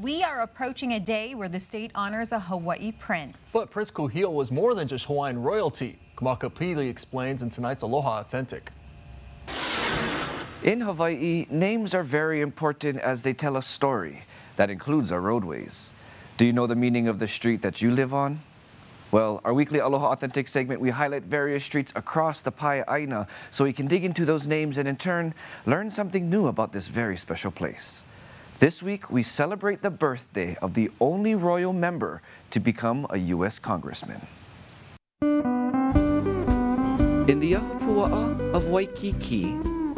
We are approaching a day where the state honors a Hawaii prince. But Prince Kuhio was more than just Hawaiian royalty. Kamaka Pili explains in tonight's Aloha Authentic. In Hawaii, names are very important as they tell a story. That includes our roadways. Do you know the meaning of the street that you live on? Well, our weekly Aloha Authentic segment, we highlight various streets across the Pai Aina so we can dig into those names and in turn, learn something new about this very special place. This week, we celebrate the birthday of the only royal member to become a U.S. congressman. In the Ahupua'a of Waikiki,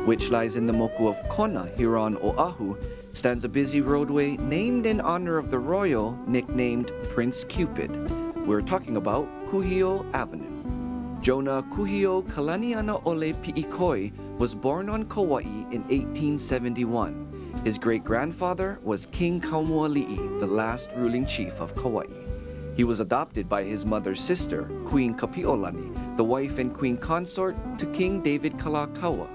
which lies in the moku of Kona here on Oahu, stands a busy roadway named in honor of the royal, nicknamed Prince Cupid. We're talking about Kuhio Avenue. Jonah Kuhio Kalanianaole Ole Pi'ikoi was born on Kauai in 1871. His great-grandfather was King Kaumualii, the last ruling chief of Kauai. He was adopted by his mother's sister, Queen Kapiolani, the wife and queen consort to King David Kalakaua.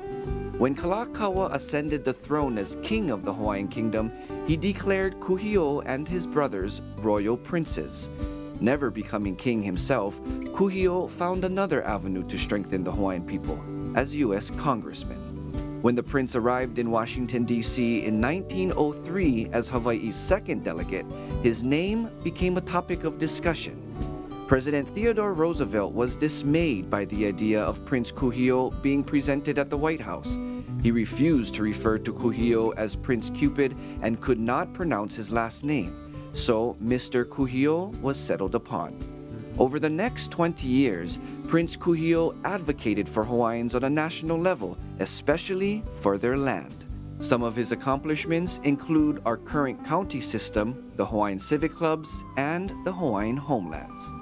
When Kalakaua ascended the throne as king of the Hawaiian Kingdom, he declared Kuhio and his brothers royal princes. Never becoming king himself, Kuhio found another avenue to strengthen the Hawaiian people, as U.S. congressman. When the prince arrived in Washington, D.C. in 1903 as Hawaii's second delegate, his name became a topic of discussion. President Theodore Roosevelt was dismayed by the idea of Prince Kuhio being presented at the White House. He refused to refer to Kuhio as Prince Cupid and could not pronounce his last name. So Mr. Kuhio was settled upon. Over the next 20 years, Prince Kuhio advocated for Hawaiians on a national level, especially for their land. Some of his accomplishments include our current county system, the Hawaiian Civic Clubs, and the Hawaiian homelands.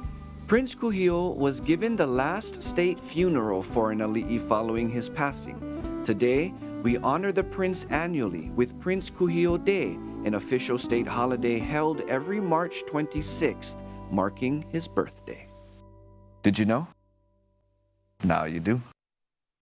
Prince Kuhio was given the last state funeral for an ali'i following his passing. Today, we honor the prince annually with Prince Kuhio Day, an official state holiday held every March 26th, marking his birthday. Did you know? Now you do.